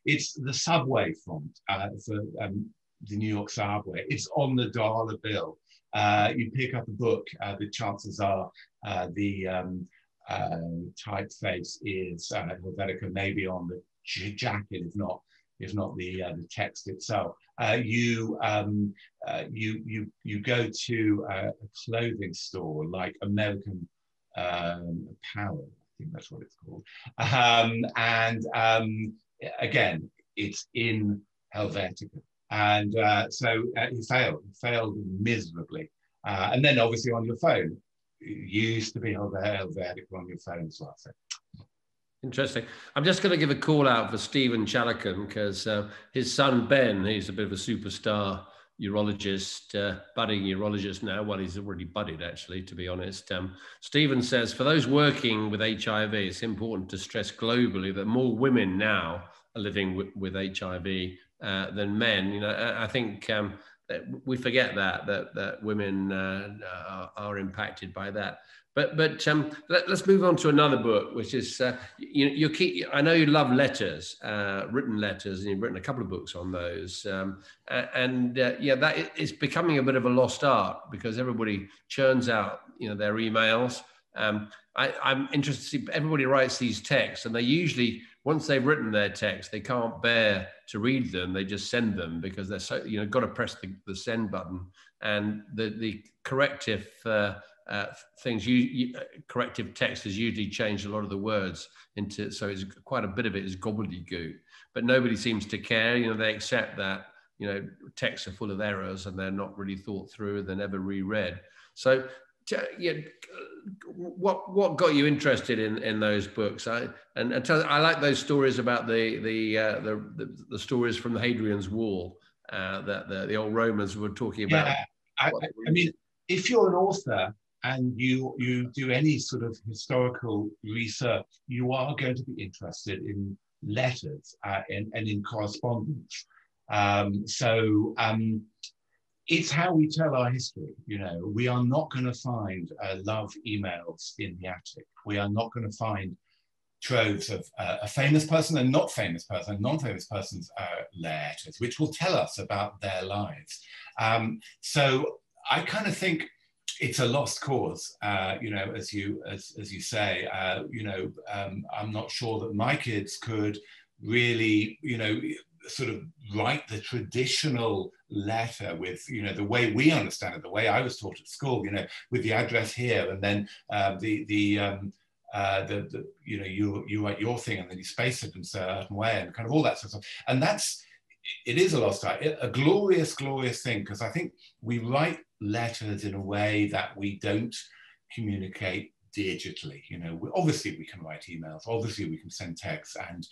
It's the subway font for the New York subway. It's on the dollar bill. You pick up a book, the chances are the typeface is Helvetica, maybe on the jacket, if not the text itself. You go to a clothing store like American Apparel, I think that's what it's called, and again, it's in Helvetica. And so he failed miserably. And then obviously on your phone, it used to be Helvetica on your phone as well. So. Interesting. I'm just going to give a call out for Stephen Chalakin, because his son Ben, he's a bit of a superstar urologist, budding urologist now. Well, he's already budded, actually, to be honest. Stephen says, for those working with HIV, it's important to stress globally that more women now are living with HIV than men. You know, I think that we forget that women are impacted by that. But let's move on to another book, which is I know you love letters, written letters, and you've written a couple of books on those. That is becoming a bit of a lost art because everybody churns out, their emails. I'm interested to see, everybody writes these texts, and they usually, once they've written their text, they can't bear to read them. They just send them because they're so, got to press the send button, and the corrective. Corrective text has usually changed a lot of the words into, so it's quite a bit of it is gobbledygook, but nobody seems to care. They accept that, texts are full of errors and they're not really thought through and they're never reread. So what got you interested in those books? I like those stories about the stories from the Hadrian's Wall that the old Romans were talking about. Yeah, I mean, if you're an author, and you do any sort of historical research, you are going to be interested in letters and in correspondence. It's how we tell our history. We are not going to find love emails in the attic. We are not going to find troves of a famous person and not famous person, non-famous person's letters, which will tell us about their lives. So I kind of think it's a lost cause, as you say. I'm not sure that my kids could really, sort of write the traditional letter with, the way we understand it, the way I was taught at school, with the address here, and then you write your thing, and then you space it in a certain way, and kind of all that sort of stuff. And it is a lost art, a glorious, glorious thing, because I think we write letters in a way that we don't communicate digitally. Obviously we can write emails, obviously we can send texts and,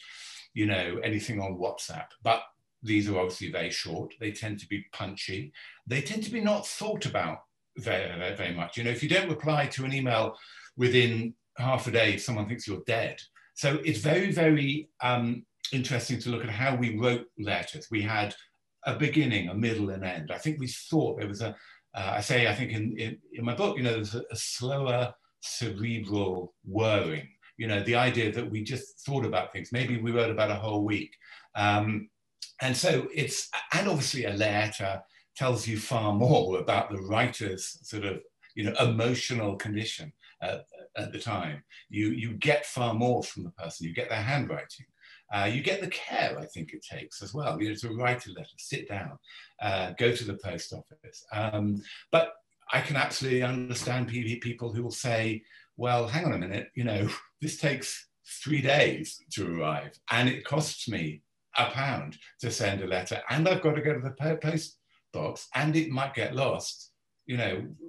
anything on WhatsApp, but these are obviously very short. They tend to be punchy. They tend to be not thought about very, very much. If you don't reply to an email within half a day, someone thinks you're dead. So it's very, very interesting to look at how we wrote letters. We had a beginning, a middle, and end. I think we thought there was a, I think in my book, there's a slower cerebral whirring. The idea that we just thought about things. Maybe we wrote about a whole week. And obviously a letter tells you far more about the writer's sort of, emotional condition at the time. You get far more from the person. You get their handwriting. You get the care, I think, it takes as well, to write a letter, sit down, go to the post office. But I can absolutely understand people who will say, well, hang on a minute, this takes 3 days to arrive and it costs me £1 to send a letter and I've got to go to the post box and it might get lost.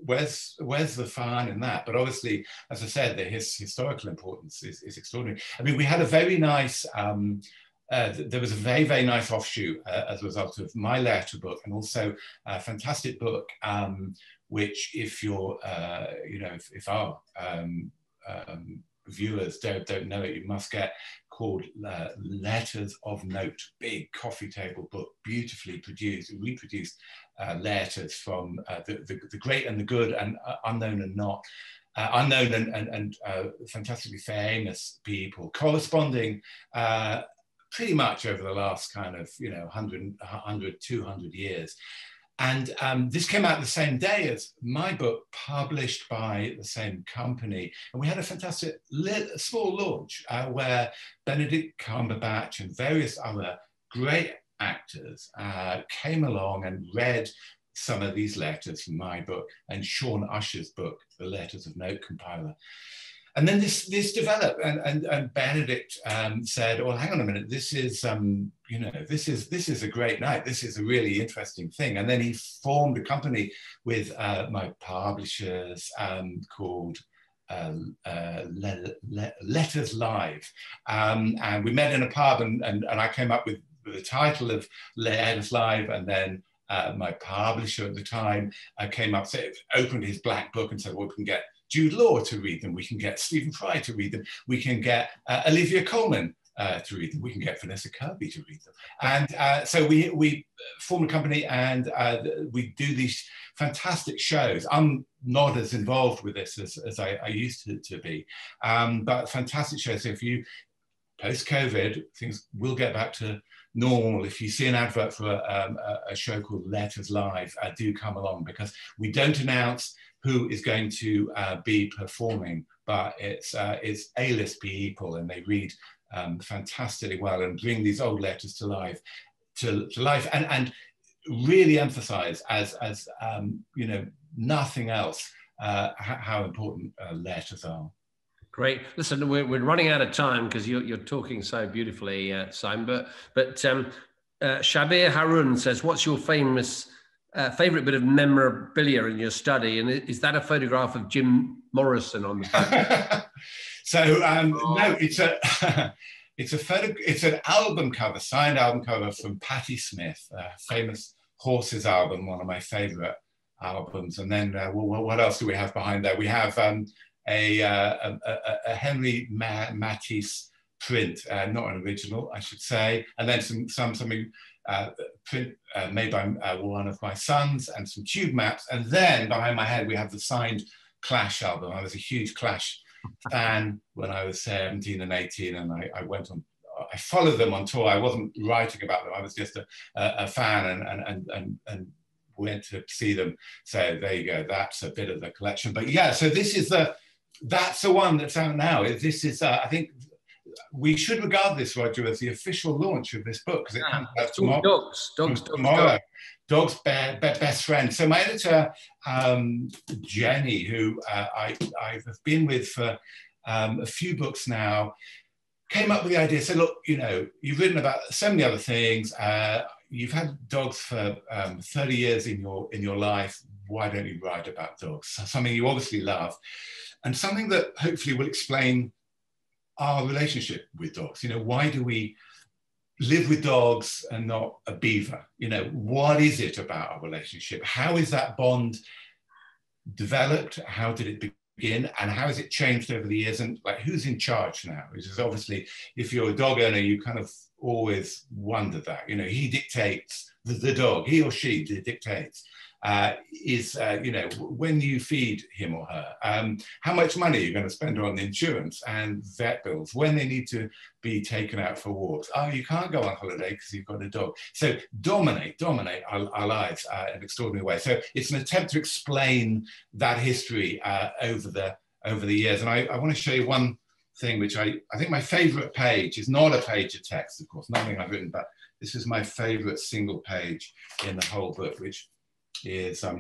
Where's the fun in that? But obviously, as I said, the historical importance is extraordinary. I mean, we had a very nice, there was a very, very nice offshoot as a result of my letter book, and also a fantastic book, which if you're, if our viewers don't know it, you must get, called Letters of Note, big coffee table book, beautifully produced, reproduced letters from the great and the good and unknown and not, unknown and fantastically famous people, corresponding pretty much over the last kind of, 100, 200 years. And this came out the same day as my book, published by the same company. And we had a fantastic small launch where Benedict Cumberbatch and various other great actors came along and read some of these letters from my book and Sean Usher's book, The Letters of Note Compiler. And then this developed, and Benedict said, "Well, hang on a minute. This is this is a great night. This is a really interesting thing." And then he formed a company with my publishers called Letters Live, and we met in a pub, and I came up with the title of Letters Live, and then. My publisher at the time came up, opened his black book and said, well, we can get Jude Law to read them, we can get Stephen Fry to read them, we can get Olivia Colman to read them, we can get Vanessa Kirby to read them. And so we formed a company, and we do these fantastic shows. I'm not as involved with this as I used to be, but fantastic shows. So if you, post-COVID, things will get back to normal. If you see an advert for a show called Letters Live, do come along, because we don't announce who is going to be performing, but it's A-list people, and they read fantastically well and bring these old letters to life, and really emphasise as nothing else how important letters are. Great. Listen, we're running out of time because you're talking so beautifully, Simon. But Shabir Harun says, what's your favourite bit of memorabilia in your study? And is that a photograph of Jim Morrison on the phone? So, no, it's an album cover, signed album cover from Patti Smith, famous Horses album, one of my favourite albums. And then what else do we have behind there? We have... A Henry Matisse print, not an original, I should say, and then something print made by one of my sons, and some tube maps, and then behind my head we have the signed Clash album. I was a huge Clash fan when I was 17 and 18, and I followed them on tour. I wasn't writing about them. I was just a fan, and went to see them. So there you go. That's a bit of the collection. But yeah, so this is the. That's the one that's out now. This is, I think, we should regard this, Roger, as the official launch of this book, because it comes out tomorrow. Dogs, best friend. So my editor, Jenny, who I have been with for a few books now, came up with the idea. Said, look, you've written about so many other things. You've had dogs for 30 years in your life. Why don't you write about dogs? Something you obviously love, and something that hopefully will explain our relationship with dogs. Why do we live with dogs and not a beaver? What is it about our relationship? How is that bond developed? How did it begin? And how has it changed over the years? And like, who's in charge now? Which is obviously, if you're a dog owner, you kind of always wonder that, he dictates, the dog, he or she dictates, when you feed him or her, how much money you're going to spend on insurance and vet bills, when they need to be taken out for walks. Oh, you can't go on holiday because you've got a dog. So dominate our lives in an extraordinary way. So it's an attempt to explain that history over the years. And I want to show you one thing, which I think my favorite page is not a page of text, of course, nothing I've written, but this is my favorite single page in the whole book, which is a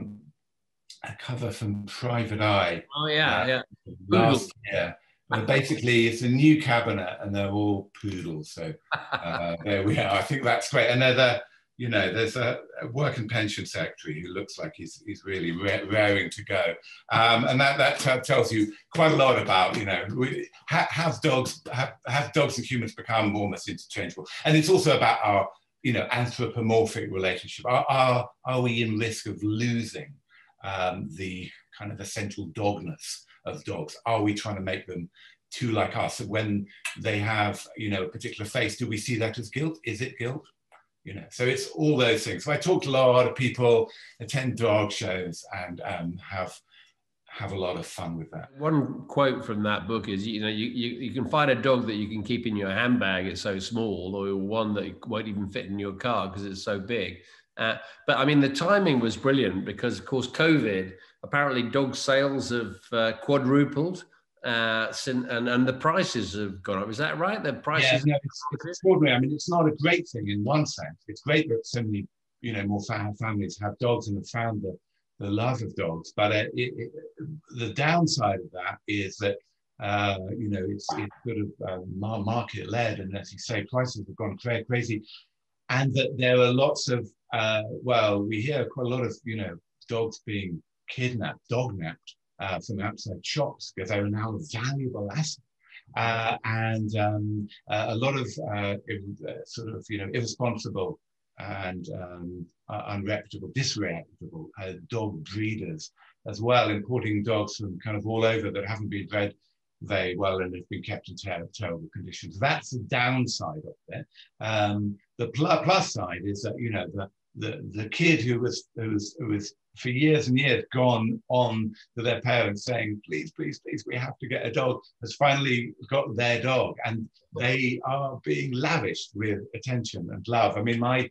cover from Private Eye. Oh, yeah. Last year. Well, basically, it's a new cabinet and they're all poodles. So there we are. I think that's great. And there's a work and pension secretary who looks like he's really raring to go. And that tells you quite a lot about, have dogs and humans become almost interchangeable. And it's also about our, anthropomorphic relationship. Are we in risk of losing the kind of essential dogness of dogs? Are we trying to make them too like us? When they have, a particular face, do we see that as guilt? Is it guilt? So it's all those things. So I talk to a lot of people, attend dog shows, and have have a lot of fun with that. One quote from that book is, you know, you can find a dog that you can keep in your handbag, it's so small, or one that won't even fit in your car because it's so big. But I mean, the timing was brilliant because, of course, COVID, apparently dog sales have quadrupled. And the prices have gone up. Is that right? The prices. Yeah, no, it's extraordinary. I mean, it's not a great thing in one sense. It's great that so many, you know, more families have dogs and have found the love of dogs. But the downside of that is that you know, it's sort of market led, and as you say, prices have gone crazy, and that there are lots of well, we hear quite a lot of, you know, dogs being kidnapped, dognapped. From outside shops because they were now a valuable asset, and a lot of sort of, you know, irresponsible and unreputable, disreputable dog breeders as well, importing dogs from kind of all over that haven't been bred very well and have been kept in terrible conditions. That's the downside of it. The plus side is that, you know, the kid who was for years and years gone on to their parents saying, please, please, please, we have to get a dog, has finally got their dog, and they are being lavished with attention and love. I mean, my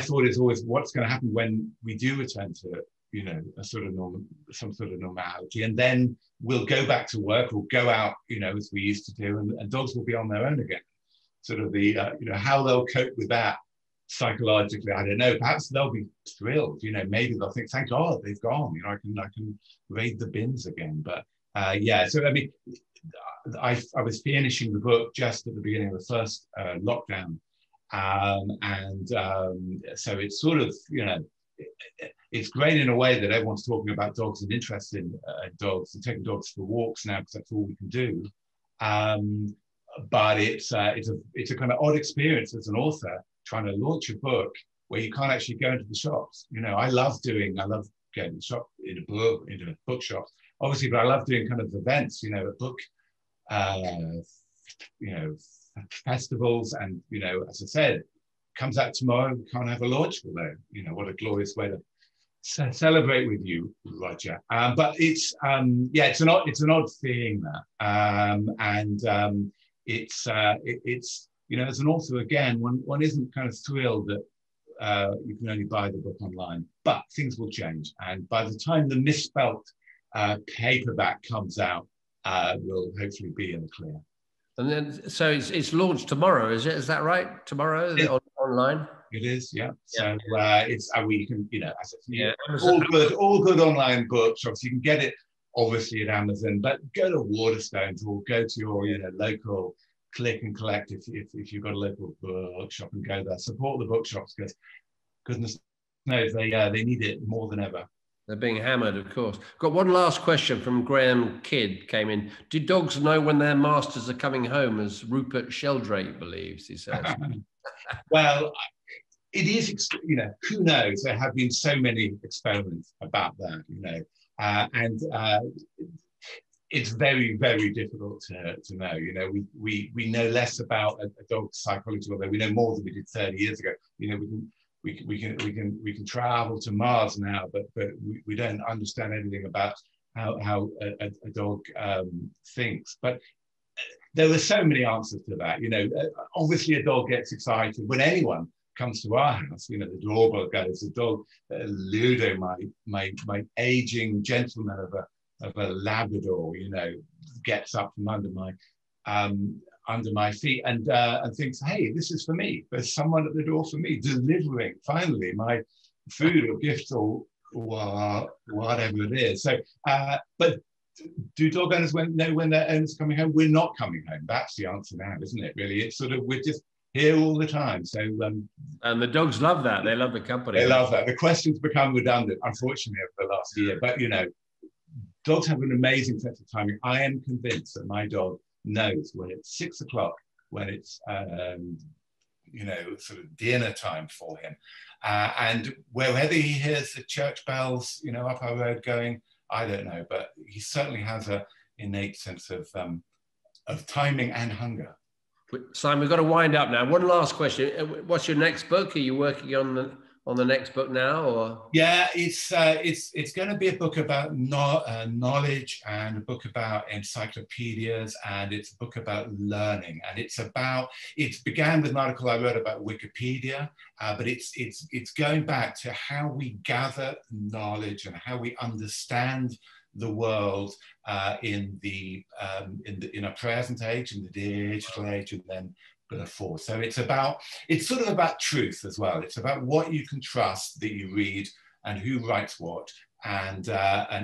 thought is always what's going to happen when we do return to, you know, a sort of normal, some sort of normality, and then we'll go back to work or go out, you know, as we used to do, and dogs will be on their own again. Sort of the, you know, how they'll cope with that psychologically, I don't know. Perhaps they'll be thrilled, you know, maybe they'll think, thank God they've gone, you know, I can raid the bins again. But yeah, so I mean, I was finishing the book just at the beginning of the first lockdown, so it's sort of, you know, it's great in a way that everyone's talking about dogs and interest in dogs and taking dogs for walks now because that's all we can do, but it's a kind of odd experience as an author trying to launch a book where you can't actually go into the shops. You know, I love going into bookshops, obviously, but I love doing kind of events, you know, book, you know, festivals. And, you know, as I said, comes out tomorrow, we can't have a launch below. You know, what a glorious way to celebrate with you, Roger. But it's, yeah, it's an odd thing, that. It's, you know, as an author, again, one isn't kind of thrilled that you can only buy the book online, but things will change. And by the time the misspelt paperback comes out, we'll hopefully be in the clear. And then, so it's launched tomorrow, is it? Is that right? Tomorrow, online? It is, yeah. So it's, we can, you know, as it's, yeah, all good online bookshops. You can get it, obviously, at Amazon, but go to Waterstones or go to your, you know, local click and collect if you've got a local bookshop, and go there. Support the bookshops because goodness knows they need it more than ever. They're being hammered, of course. Got one last question from Graham Kidd came in. Do dogs know when their masters are coming home, as Rupert Sheldrake believes, he says? Well, it is, you know, who knows? There have been so many experiments about that, you know, and it's very, very difficult to know. You know, we know less about a dog's psychology, although we know more than we did 30 years ago. You know, we can travel to Mars now, but we don't understand anything about how a dog thinks. But there are so many answers to that. You know, obviously a dog gets excited when anyone comes to our house. You know, the doorbell goes. The dog, Ludo, my aging gentleman of a Labrador, you know, gets up from under my feet and thinks, hey, this is for me. There's someone at the door for me, delivering finally my food or gift or whatever it is. So, but do dog owners know when their owners are coming home? We're not coming home. That's the answer now, isn't it? Really, it's sort of, we're just here all the time. So, and the dogs love that. They love the company. They love that. The questions become redundant, unfortunately, over the last year. But you know, dogs have an amazing sense of timing. I am convinced that my dog knows when it's 6 o'clock, when it's, you know, sort of dinner time for him. And wherever he hears the church bells, you know, up our road going, I don't know, but he certainly has an innate sense of timing and hunger. Simon, we've got to wind up now. One last question. What's your next book? Are you working on on the next book now, or? Yeah, it's going to be a book about knowledge, and a book about encyclopedias, and it's a book about learning, and it's about, it began with an article I wrote about Wikipedia, but it's going back to how we gather knowledge and how we understand the world in a present age, in the digital age, and then before. So it's sort of about truth as well. It's about what you can trust that you read and who writes what, and a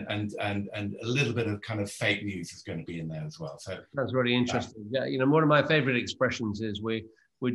little bit of kind of fake news is going to be in there as well. So that's really interesting. Yeah, you know, one of my favorite expressions is we're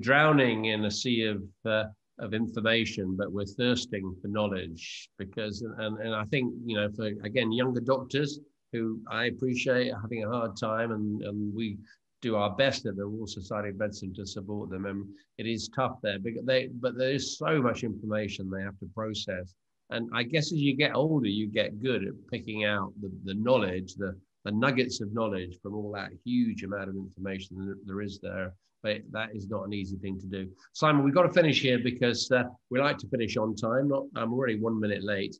drowning in a sea of information, but we're thirsting for knowledge, because and I think, you know, for again younger doctors who I appreciate are having a hard time, and we do our best at the Royal Society of Medicine to support them, and it is tough there, but there is so much information they have to process. And I guess as you get older, you get good at picking out the knowledge, the nuggets of knowledge from all that huge amount of information that there is there, but that is not an easy thing to do. Simon, we've got to finish here because we like to finish on time. I'm already 1 minute late,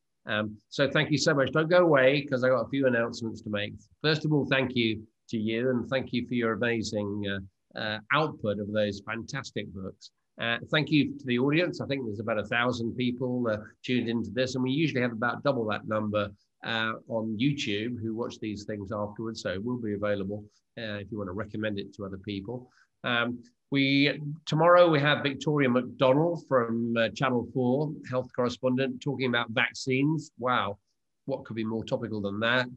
so thank you so much. Don't go away, because I got a few announcements to make. First of all, thank you to you, and thank you for your amazing output of those fantastic books. Thank you to the audience. I think there's about 1,000 people tuned into this, and we usually have about double that number on YouTube who watch these things afterwards, so it will be available if you want to recommend it to other people. Tomorrow we have Victoria McDonald from Channel 4, health correspondent, talking about vaccines. Wow, what could be more topical than that?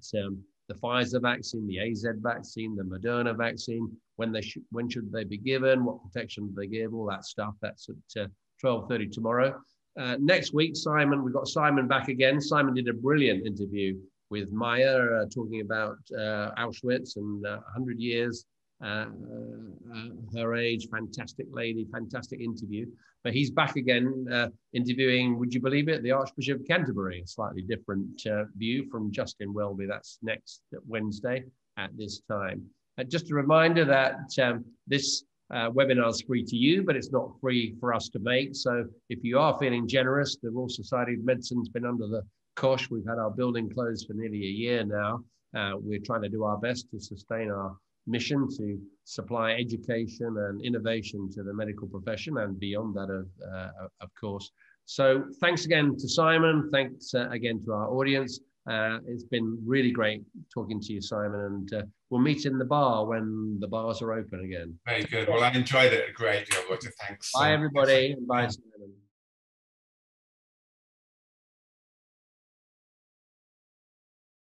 The Pfizer vaccine, the AZ vaccine, the Moderna vaccine, when should they be given, what protection do they give, all that stuff. That's at 12:30 tomorrow. Next week, Simon, we've got Simon back again. Simon did a brilliant interview with Maya talking about Auschwitz and 100 years, her age, fantastic lady, fantastic interview. But he's back again interviewing, would you believe it, the Archbishop of Canterbury, a slightly different view from Justin Welby. That's next Wednesday at this time. Just a reminder that this webinar is free to you, but it's not free for us to make. So if you are feeling generous, the Royal Society of Medicine's been under the cosh. We've had our building closed for nearly a year now. We're trying to do our best to sustain our mission to supply education and innovation to the medical profession and beyond that, of course. So thanks again to Simon. Thanks again to our audience. It's been really great talking to you, Simon, and we'll meet in the bar when the bars are open again. Very good. Well, I enjoyed it. Great deal, Roger. Thanks. Bye, everybody. Bye.